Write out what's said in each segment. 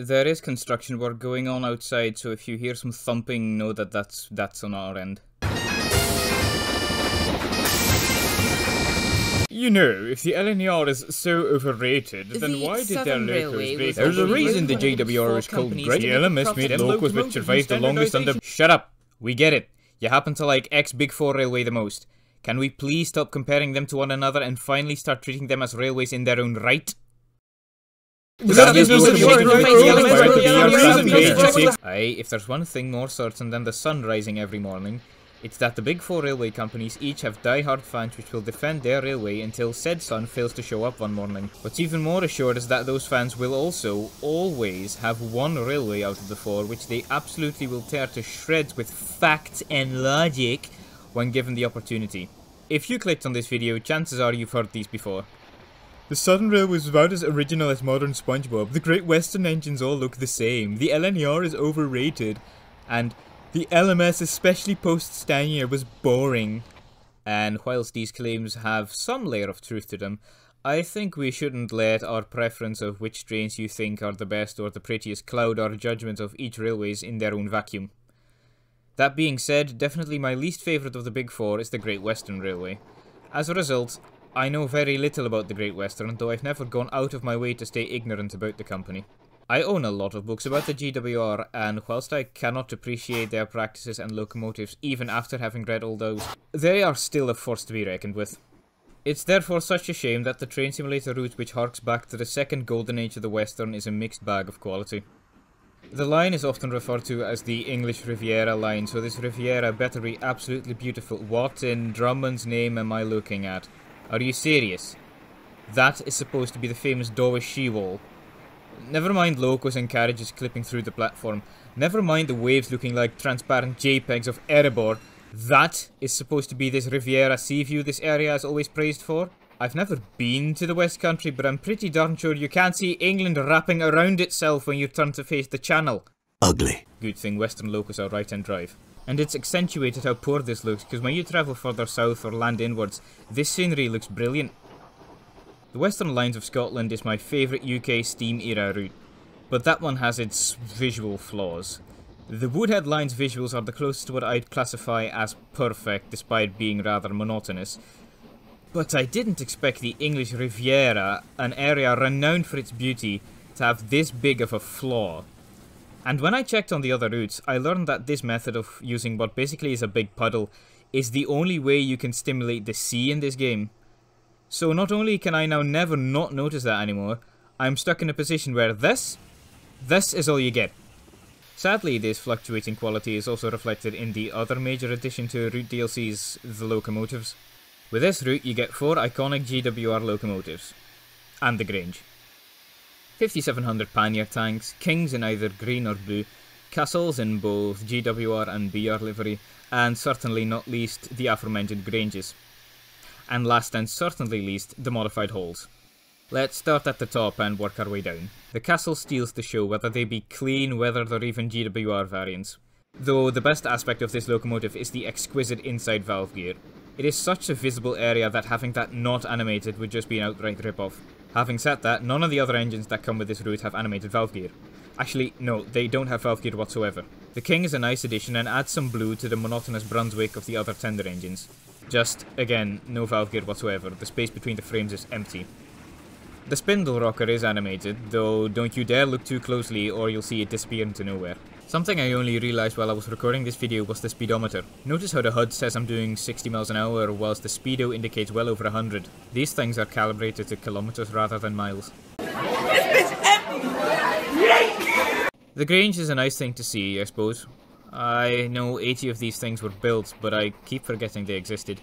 There is construction work going on outside, so if you hear some thumping, know that that's on our end. You know, if the LNER is so overrated, then why did their locos break? There's a reason the GWR is called Great. The LMS made locos which survived the longest under... Shut up! We get it. You happen to like ex-Big Four Railway the most. Can we please stop comparing them to one another and finally start treating them as railways in their own right? Aye, if there's one thing more certain than the sun rising every morning, it's that the Big Four railway companies each have die-hard fans which will defend their railway until said sun fails to show up one morning. What's even more assured is that those fans will also, always, have one railway out of the four which they absolutely will tear to shreds with facts and logic when given the opportunity. If you clicked on this video, chances are you've heard these before. The Southern Rail was about as original as modern SpongeBob, the Great Western engines all look the same, the LNER is overrated, and the LMS, especially post-Stanier, was boring. And whilst these claims have some layer of truth to them, I think we shouldn't let our preference of which trains you think are the best or the prettiest cloud our judgment of each railways in their own vacuum. That being said, definitely my least favourite of the Big Four is the Great Western Railway. As a result, I know very little about the Great Western, though I've never gone out of my way to stay ignorant about the company. I own a lot of books about the GWR, and whilst I cannot appreciate their practices and locomotives even after having read all those, they are still a force to be reckoned with. It's therefore such a shame that the Train Simulator route, which harks back to the second golden age of the Western, is a mixed bag of quality. The line is often referred to as the English Riviera Line, so this Riviera better be absolutely beautiful. What in Drummond's name am I looking at? Are you serious? That is supposed to be the famous Dawlish Sea Wall. Never mind locos and carriages clipping through the platform. Never mind the waves looking like transparent JPEGs of Erebor. That is supposed to be this Riviera Sea View this area is always praised for. I've never been to the West Country, but I'm pretty darn sure you can't see England wrapping around itself when you turn to face the channel. Ugly. Good thing Western locos are right-hand drive. And it's accentuated how poor this looks, because when you travel further south or land inwards, this scenery looks brilliant. The Western Lines of Scotland is my favourite UK steam-era route, but that one has its visual flaws. The Woodhead Lines visuals are the closest to what I'd classify as perfect, despite being rather monotonous. But I didn't expect the English Riviera, an area renowned for its beauty, to have this big of a flaw. And when I checked on the other routes, I learned that this method of using what basically is a big puddle is the only way you can stimulate the sea in this game. So not only can I now never not notice that anymore, I'm stuck in a position where this is all you get. Sadly, this fluctuating quality is also reflected in the other major addition to route DLCs, the locomotives. With this route you get 4 iconic GWR locomotives. And the Grange. 5700 pannier tanks, Kings in either green or blue, Castles in both GWR and BR livery, and certainly not least the aforementioned Granges. And last and certainly least, the modified halls. Let's start at the top and work our way down. The Castle steals the show, whether they be clean, weathered or even GWR variants. Though the best aspect of this locomotive is the exquisite inside valve gear. It is such a visible area that having that not animated would just be an outright rip-off. Having said that, none of the other engines that come with this route have animated valve gear. Actually, no, they don't have valve gear whatsoever. The King is a nice addition and adds some blue to the monotonous Brunswick of the other tender engines. Just, again, no valve gear whatsoever, the space between the frames is empty. The Spindle Rocker is animated, though don't you dare look too closely or you'll see it disappear into nowhere. Something I only realised while I was recording this video was the speedometer. Notice how the HUD says I'm doing 60 miles an hour, whilst the speedo indicates well over 100. These things are calibrated to kilometres rather than miles. The Grange is a nice thing to see, I suppose. I know 80 of these things were built, but I keep forgetting they existed.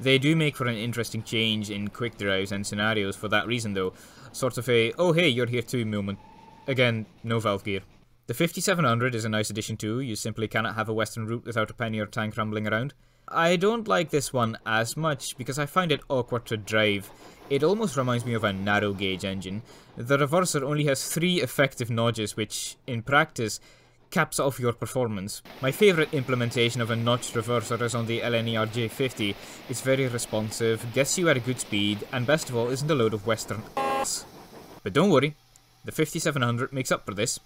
They do make for an interesting change in quick drives and scenarios for that reason though, sort of a, oh hey, you're here too moment. Again, no valve gear. The 5700 is a nice addition too, you simply cannot have a western route without a pannier tank rumbling around. I don't like this one as much, because I find it awkward to drive. It almost reminds me of a narrow gauge engine. The reverser only has 3 effective notches, which, in practice, caps off your performance. My favourite implementation of a notch reverser is on the LNER J50. It's very responsive, gets you at a good speed, and best of all isn't a load of western ass. But don't worry, The 5700 makes up for this.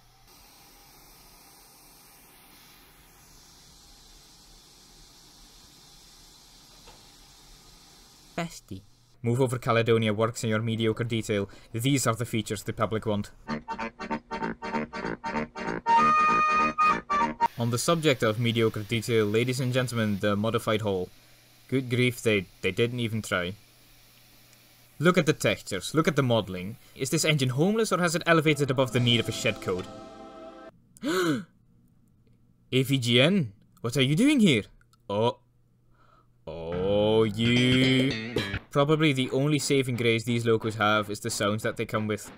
Bestie. Move over Caledonia works in your mediocre detail. These are the features the public want. On the subject of mediocre detail, ladies and gentlemen, the modified Hall. Good grief, they didn't even try. Look at the textures, look at the modelling. Is this engine homeless or has it elevated above the need of a shed code? AVGN, what are you doing here? Oh, you... Probably the only saving grace these locos have is the sounds that they come with.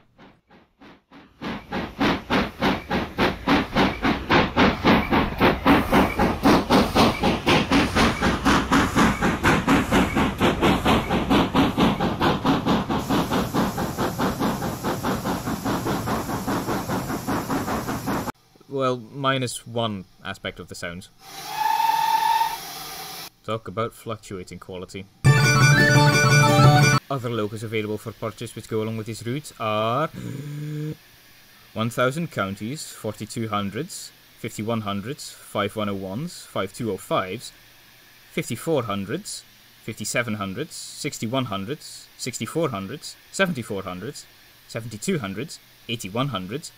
Well, minus one aspect of the sounds. Talk about fluctuating quality. Other locos available for purchase which go along with these routes are 1000 Counties, 4200s, 5100s, 5101s, 5205s, 5400s, 5700s, 6100s, 6400s, 7400s, 7200s, 8100s,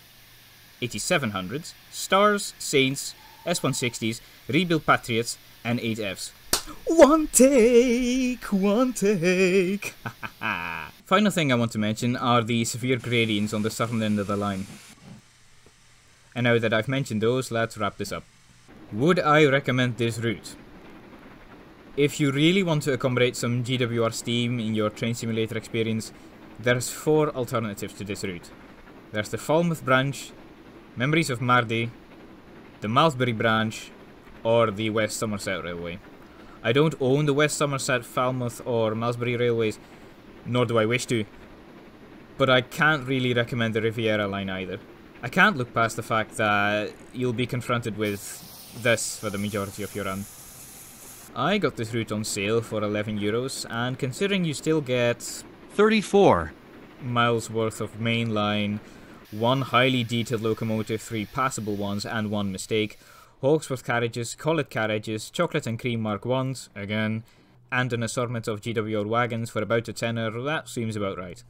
8700s, Stars, Saints, S160s, Rebuild Patriots, and 8Fs. One take! Final thing I want to mention are the severe gradients on the southern end of the line. And now that I've mentioned those, let's wrap this up. Would I recommend this route? If you really want to accommodate some GWR steam in your train simulator experience, there's four alternatives to this route. There's the Falmouth branch, Memories of Mardy, the Malthbury branch, or the West Somerset Railway. I don't own the West Somerset, Falmouth or Malthbury Railways, nor do I wish to, but I can't really recommend the Riviera Line either. I can't look past the fact that you'll be confronted with this for the majority of your run. I got this route on sale for €11, and considering you still get 34 miles worth of main line, one highly detailed locomotive, three passable ones, and one mistake, Hawksworth carriages, Collett carriages, chocolate and cream Mark 1s, again, and an assortment of GWR wagons for about a tenner, that seems about right.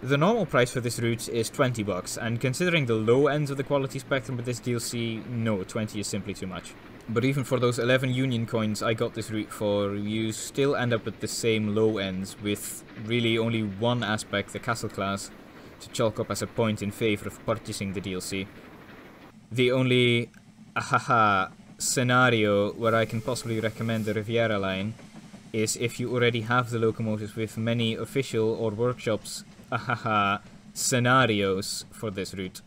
The normal price for this route is $20, and considering the low ends of the quality spectrum with this DLC, no, 20 is simply too much. But even for those 11 Union coins I got this route for, you still end up with the same low ends, with really only one aspect, the Castle class, to chalk up as a point in favour of purchasing the DLC. The only scenario where I can possibly recommend the Riviera Line is if you already have the locomotives with many official or workshops scenarios for this route.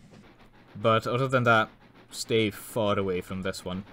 But other than that, stay far away from this one.